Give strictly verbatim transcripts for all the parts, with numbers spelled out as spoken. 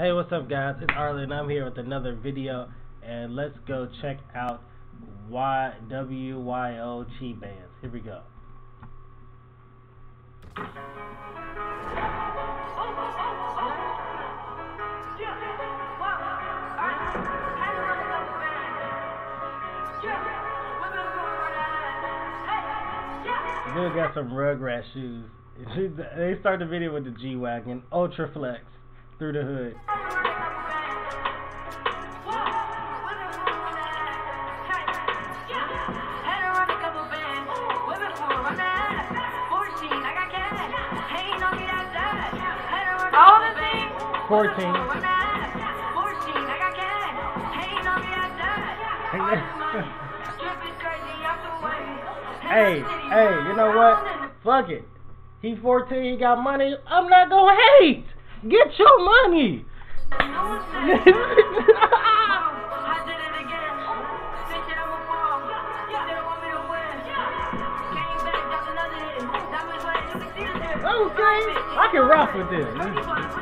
Hey, what's up guys, it's Arlen. I'm here with another video, and let's go check out y W Y O Chi bands. Here we go. Then we got some Rugrats shoes. They start the video with the G wagon, Ultraflex, through the hood. fourteen. Hey, hey, you know what? Fuck it. He fourteen, he got money. I'm not gonna hate. Get your money. Okay, I can rock with this.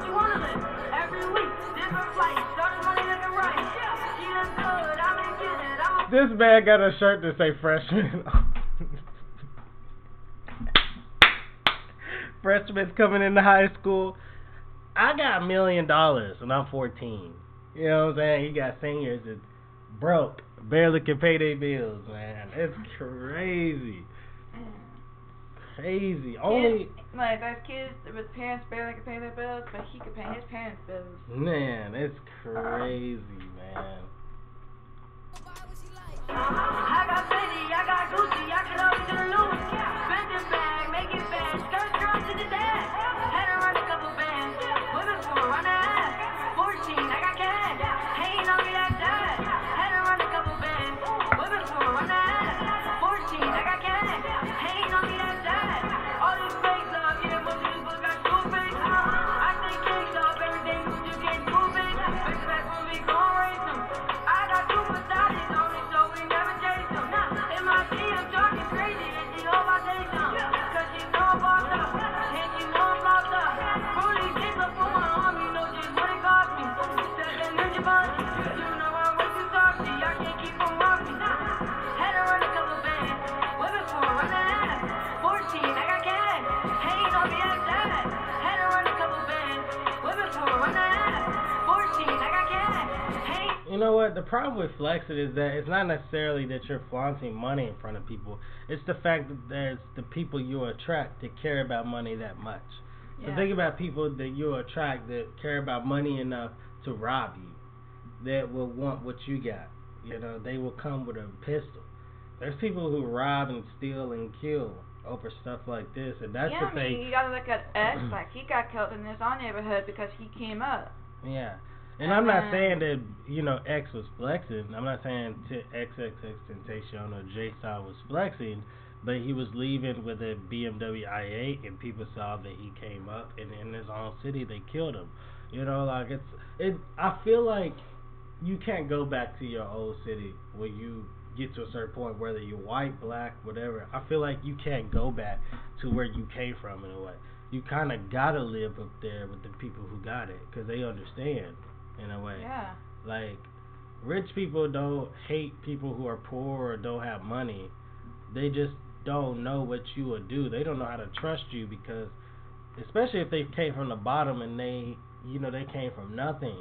This man got a shirt that say freshman. Freshman's coming into high school. I got a million dollars and I'm fourteen. You know what I'm saying? You got seniors that broke, barely can pay their bills, man. It's crazy. Crazy. Kids, only like there's kids with parents barely can pay their bills, but he could pay his parents' bills. Man, it's crazy, man. I got Fendi, I got Gucci, I can always get a Louis. Bend it back, make it back, skirt girl to the dance. Had to run a couple bands, women for run a half. Fourteen, I got cash, hanging on me like that. Had to run a couple bands, women for run a half. Fourteen, I got cash, hanging on me like that. You know what, the problem with flexing is that it's not necessarily that you're flaunting money in front of people. It's the fact that there's the people you attract that care about money that much. Yeah. So think about people that you attract that care about money enough to rob you, that will want what you got. You know, they will come with a pistol. There's people who rob and steal and kill over stuff like this, and that's yeah, the thing. I mean, you gotta look at X, like he got killed in his own neighborhood because he came up. Yeah. And I'm not saying that, you know, X was flexing. I'm not saying X X X Tentacion or J-Style was flexing, but he was leaving with a B M W I eight, and people saw that he came up, and in his own city they killed him. You know, like it's it. I feel like you can't go back to your old city when you get to a certain point, whether you're white, black, whatever. I feel like you can't go back to where you came from in a way. You kind of gotta live up there with the people who got it, because they understand. In a way, yeah. Like, rich people don't hate people who are poor or don't have money. They just don't know what you will do. They don't know how to trust you, because, especially if they came from the bottom and they, you know, they came from nothing,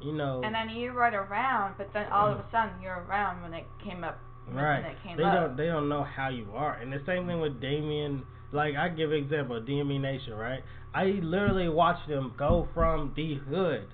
you know. And then you run around, but then all of a sudden you're around when they came up. Right. When they came they up. don't. They don't know how you are. And the same thing with Damien. Like, I give an example, D M E Nation, right? I literally watched them go from the hood.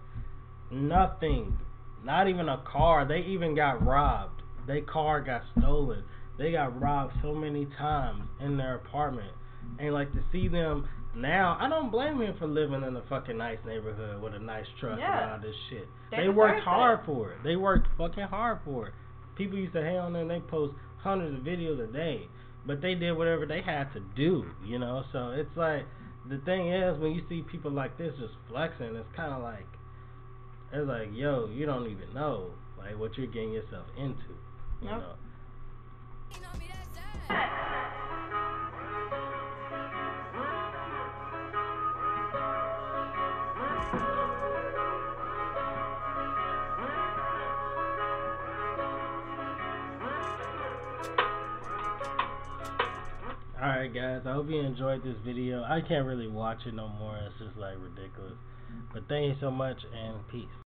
Nothing, not even a car. They even got robbed. Their car got stolen. They got robbed so many times in their apartment. And like, to see them now, I don't blame them for living in a fucking nice neighborhood with a nice truck yeah. and all this shit. They, they worked hard it. for it. They worked fucking hard for it. People used to hang on them. They post hundreds of videos a day, but they did whatever they had to do. You know, so it's like, the thing is, when you see people like this just flexing, it's kind of like. It's like, yo, you don't even know, like, what you're getting yourself into, you nope. know. Alright guys, I hope you enjoyed this video. I can't really watch it no more, it's just like ridiculous. But thank you so much and peace.